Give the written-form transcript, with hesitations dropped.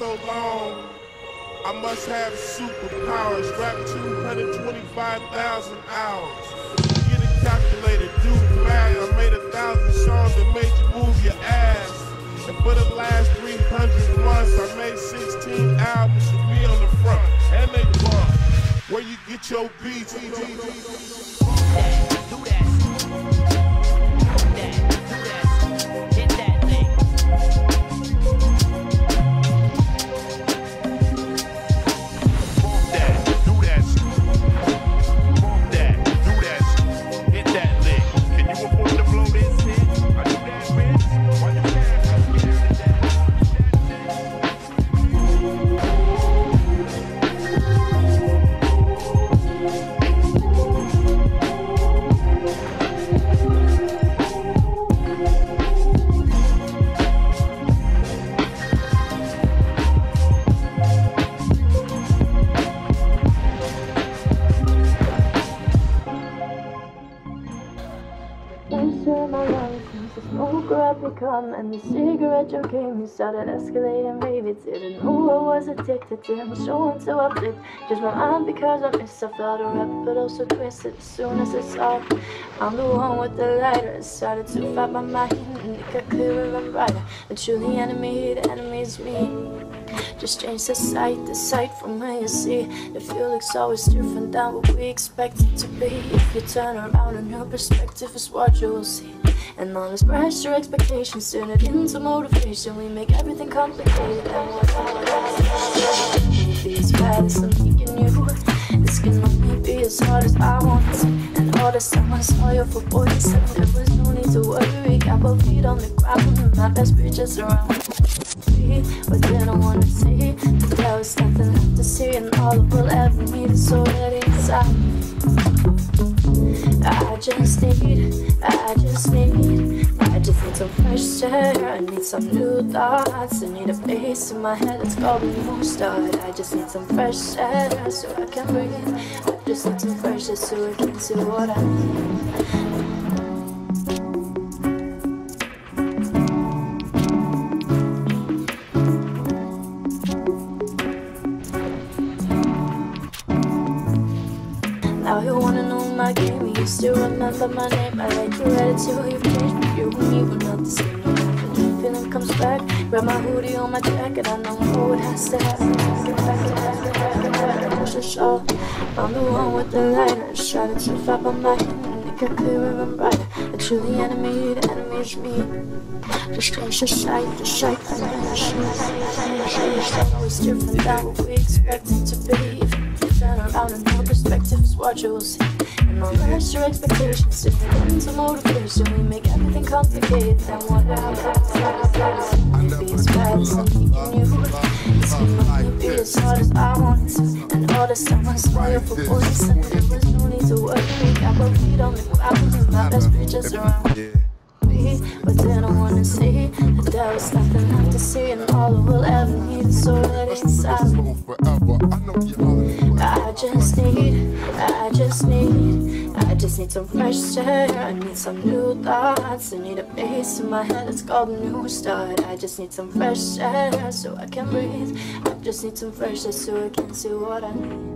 so long, I must have superpowers. Rap 225,000 hours. Get it calculated, do the math. I made 1,000 songs that made you move your ass. And for the last 300 months, I made 16 albums with me on the front. And they bump, where you get your beats. And the cigarette you gave me started escalating, baby. Didn't know I was addicted to him, so until I flipped. Just my mind because I missed. I felt a rap, but also twisted as soon as I saw it. I'm the one with the lighter. I started to fight my mind, and it got clearer and brighter. The truly enemy, the enemy's me. Just change the sight from where you see. The feeling's always different than what we expect it to be. If you turn around, a new perspective is what you will see. And all this pressure, expectations, turn it into motivation. We make everything complicated, and we're all about. Maybe as bad as I'm thinking you. This can only be as hard as I want. And all this time I saw you for 47. There was no need to worry. Got both feet on the ground and my best bridges around. What did I want to see? But there was nothing left to see. And all it will ever need is already inside me. I just need some fresh air. I need some new thoughts. I need a bass in my head that's called a new start. I just need some fresh air so I can breathe. I just need some fresh air so I can see what I need. Still remember my name, I like your attitude, you've changed. You and me were not the same. The feeling comes back, grab my hoodie on my jacket. I know what has to happen. Back, push the shawl. I'm the one with the lighter. I shot it so far by my hand, and it got clearer and brighter. I drew the enemy's me. Just change the sight, I always different than what we expect it to be. If you turn around and no perspective is what you'll see. And all that's your expectations, if you're into motivation, we make everything complicated. Then what happens? Maybe it's bad, something you knew. It's gonna be as hard as I want it. And all this time I smile for voices, and there was no need to worry. I will feed on the ground, and my best bitches around. But then I wanna see that there was nothing left to see, and all I will ever need is already inside me. I just need some fresh air. I need some new thoughts. I need a bass in my head that's called a new start. I just need some fresh air so I can breathe. I just need some fresh air so I can see what I need.